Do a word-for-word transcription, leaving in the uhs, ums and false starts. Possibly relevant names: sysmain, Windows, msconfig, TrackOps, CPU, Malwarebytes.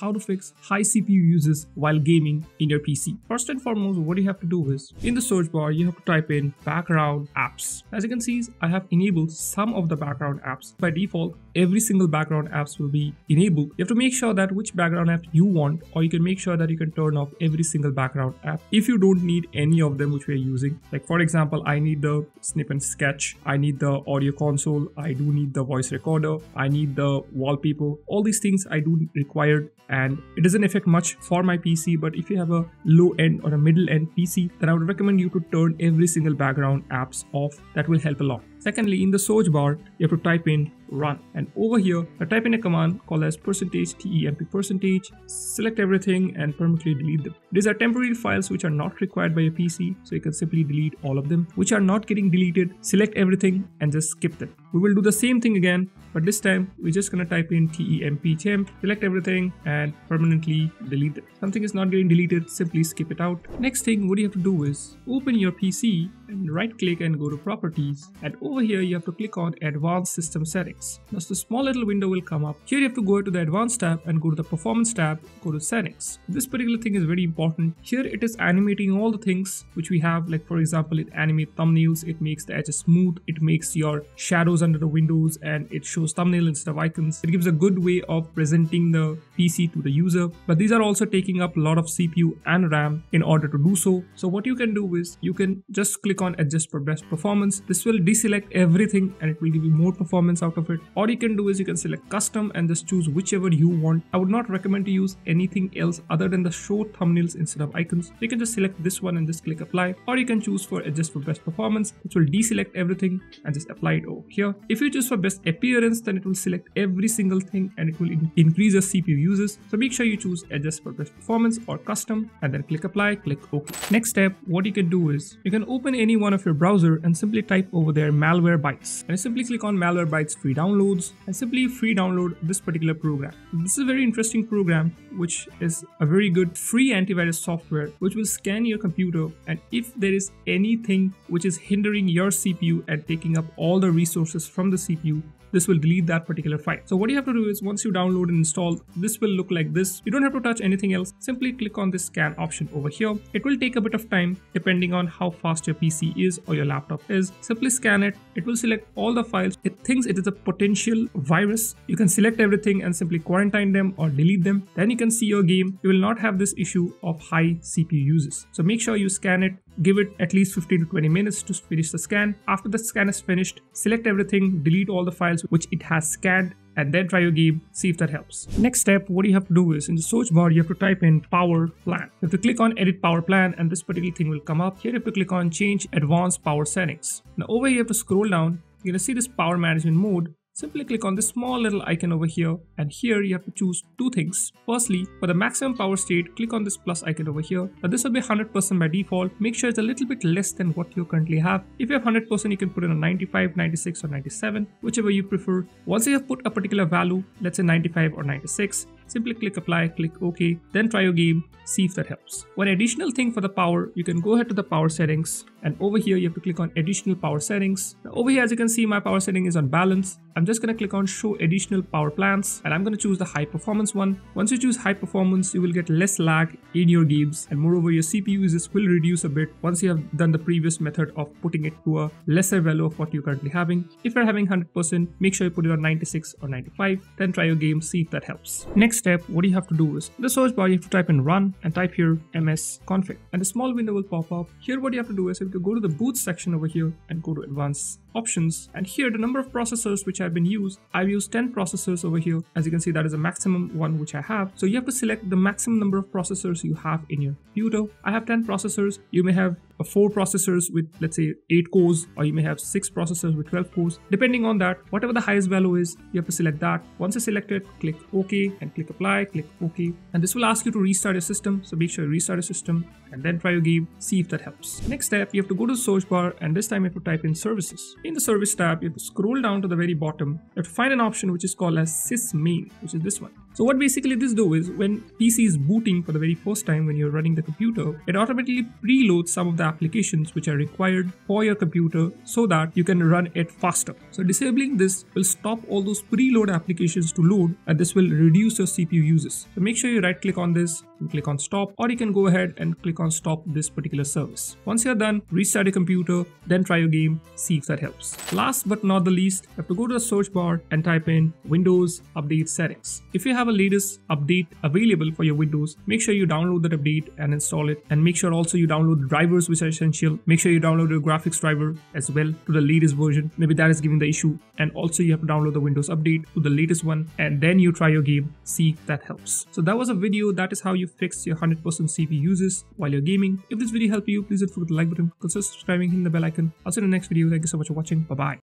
how to fix high C P U uses while gaming in your P C. First and foremost, what you have to do is, in the search bar, you have to type in background apps. As you can see, I have enabled some of the background apps. By default, every single background apps will be enabled. You have to make sure that which background app you want, or you can make sure that you can turn off every single background app if you don't need any of them which we are using. Like for example, I need the snip and sketch, I need the audio console, I do need the voice recorder, I need the wallpaper. All these things I do require, and it doesn't affect much for my P C. But if you have a low end or a middle end P C, then I would recommend you to turn every single background apps off. That will help a lot. Secondly, in the search bar, you have to type in run, and over here I type in a command called as percentage temp percentage, select everything and permanently delete them. These are temporary files which are not required by your P C, so you can simply delete all of them. Which are not getting deleted, select everything and just skip them. We will do the same thing again, but this time we're just gonna type in temp temp, select everything and permanently delete them. Something is not getting deleted, simply skip it out. Next thing what you have to do is open your P C and right click and go to properties, and over here you have to click on advanced system settings. Now the small little window will come up. Here you have to go to the advanced tab and go to the performance tab, go to settings. This particular thing is very important. Here it is animating all the things which we have, like for example it animates thumbnails, it makes the edges smooth, it makes your shadows under the windows, and it shows thumbnail instead of icons. It gives a good way of presenting the P C to the user, but these are also taking up a lot of C P U and RAM in order to do so. So what you can do is you can just click on adjust for best performance. This will deselect everything and it will give you more performance out of it. Or you can do is you can select custom and just choose whichever you want. I would not recommend to use anything else other than the show thumbnails instead of icons. You can just select this one and just click apply, or you can choose for adjust for best performance, which will deselect everything and just apply it over here. If you choose for best appearance, then it will select every single thing and it will in increase your C P U uses. So make sure you choose adjust for best performance or custom and then click apply, click OK. Next step, what you can do is you can open any one of your browser and simply type over there Malwarebytes, and you simply click on Malwarebytes free downloads and simply free download this particular program. This is a very interesting program which is a very good free antivirus software which will scan your computer, and if there is anything which is hindering your C P U and taking up all the resources from the C P U, this will delete that particular file. So what you have to do is once you download and install, this will look like this. You don't have to touch anything else. Simply click on this scan option over here. It will take a bit of time depending on how fast your P C is or your laptop is. Simply scan it. It will select all the files. It thinks it is a potential virus. You can select everything and simply quarantine them or delete them. Then you can see your game. You will not have this issue of high C P U uses. So make sure you scan it. Give it at least fifteen to twenty minutes to finish the scan. After the scan is finished, select everything, delete all the files which it has scanned, and then try your game, see if that helps. Next step, what you have to do is in the search bar, you have to type in power plan. You have to click on edit power plan and this particular thing will come up. Here you have to click on change advanced power settings. Now over here you have to scroll down, you're gonna see this power management mode. Simply click on this small little icon over here, and here you have to choose two things. Firstly, for the maximum power state, click on this plus icon over here. Now this will be one hundred percent by default. Make sure it's a little bit less than what you currently have. If you have one hundred percent, you can put in a ninety-five, ninety-six or ninety-seven, whichever you prefer. Once you have put a particular value, let's say ninety-five or ninety-six, simply click apply, click OK, then try your game, see if that helps. One additional thing for the power, you can go ahead to the power settings, and over here you have to click on additional power settings. Now over here as you can see my power setting is on balance. I'm just going to click on show additional power plans and I'm going to choose the high performance one. Once you choose high performance, you will get less lag in your games, and moreover your C P U uses will reduce a bit once you have done the previous method of putting it to a lesser value of what you're currently having. If you're having one hundred percent, make sure you put it on ninety-six or ninety-five, then try your game, see if that helps. Next step, what you have to do is in the search bar you have to type in run and type here msconfig, and a small window will pop up. Here what you have to do is you can go to the boot section over here and go to advanced options, and here the number of processors which have been used, I've used ten processors over here. As you can see, that is the maximum one which I have. So you have to select the maximum number of processors you have in your computer. I have ten processors. You may have four processors with let's say eight cores, or you may have six processors with twelve cores. Depending on that, whatever the highest value is, you have to select that. Once you select it, click OK and click apply, click OK, and this will ask you to restart your system. So make sure you restart your system and then try your game, see if that helps. Next step, you have to go to the search bar, and this time you have to type in services. In the service tab, you have to scroll down to the very bottom. You have to find an option which is called as sysmain, which is this one. So what basically this do is when P C is booting for the very first time when you're running the computer, it automatically preloads some of the applications which are required for your computer so that you can run it faster. So disabling this will stop all those preload applications to load, and this will reduce your C P U uses. So make sure you right click on this and click on stop, or you can go ahead and click on stop this particular service. Once you're done, restart your computer, then try your game, see if that helps. Last but not the least, you have to go to the search bar and type in Windows Update Settings. If you have a latest update available for your Windows, make sure you download that update and install it, and make sure also you download drivers which are essential. Make sure you download your graphics driver as well to the latest version, maybe that is giving the issue, and also you have to download the Windows update to the latest one, and then you try your game, see if that helps. So that was a video, that is how you fix your one hundred percent C P U uses while you're gaming. If this video helped you, please don't forget to like button, consider subscribing, hitting the bell icon. I'll see you in the next video. Thank you so much for watching. Bye bye.